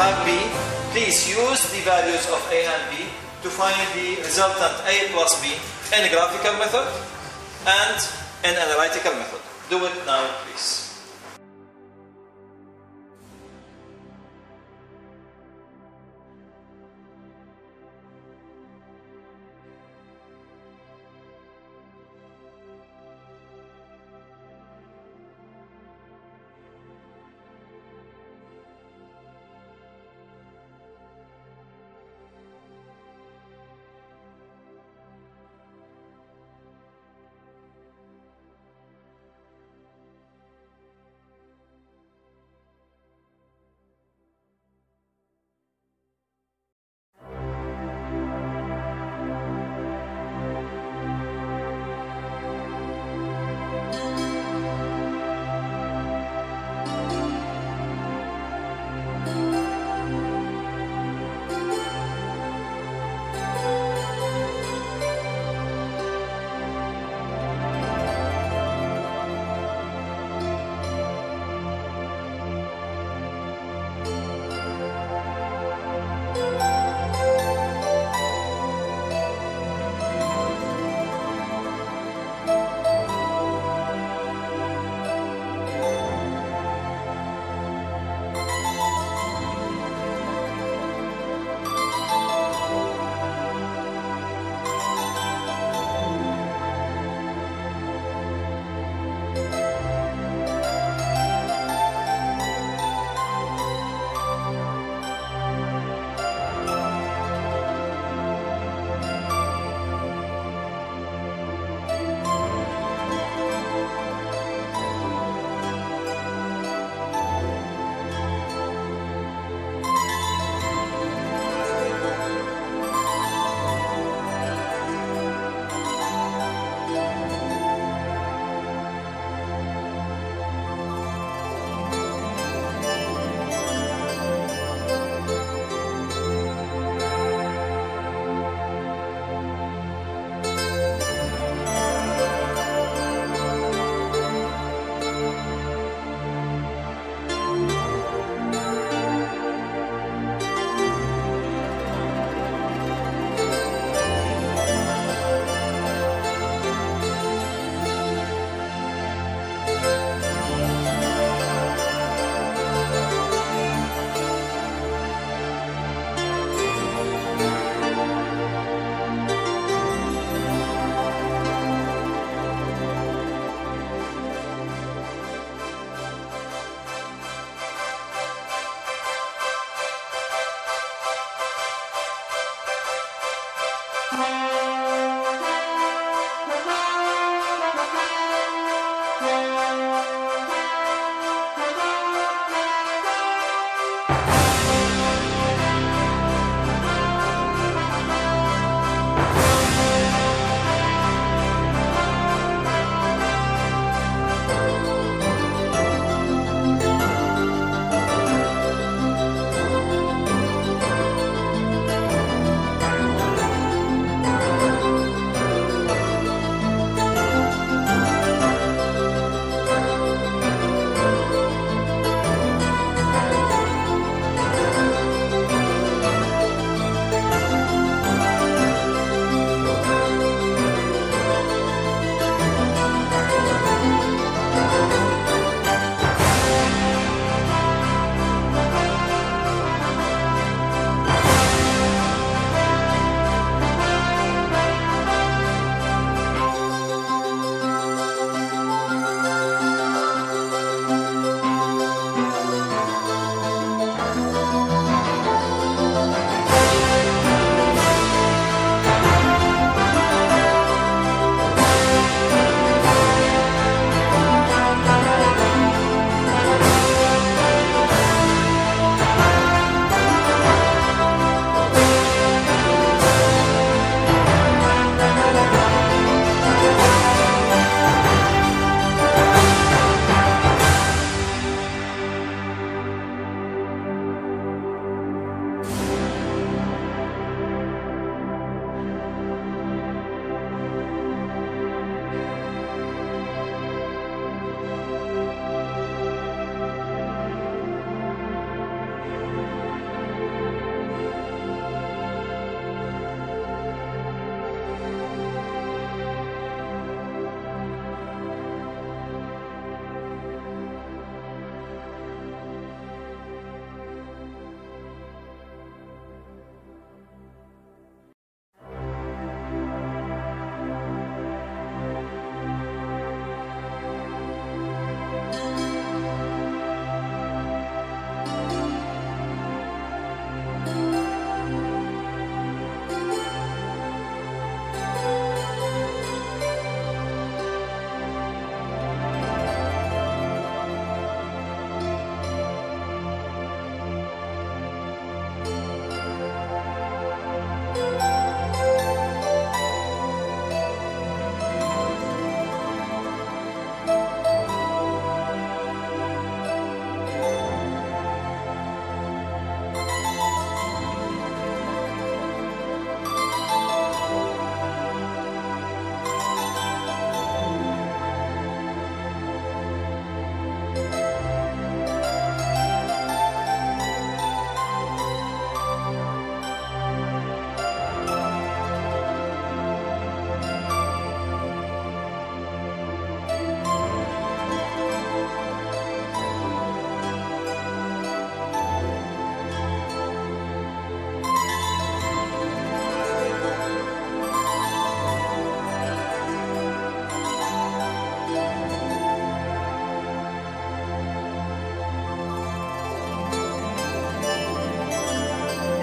have b, please use the values of a and b to find the resultant a plus b in a graphical method and in analytical method. Do it now, please.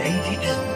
baby.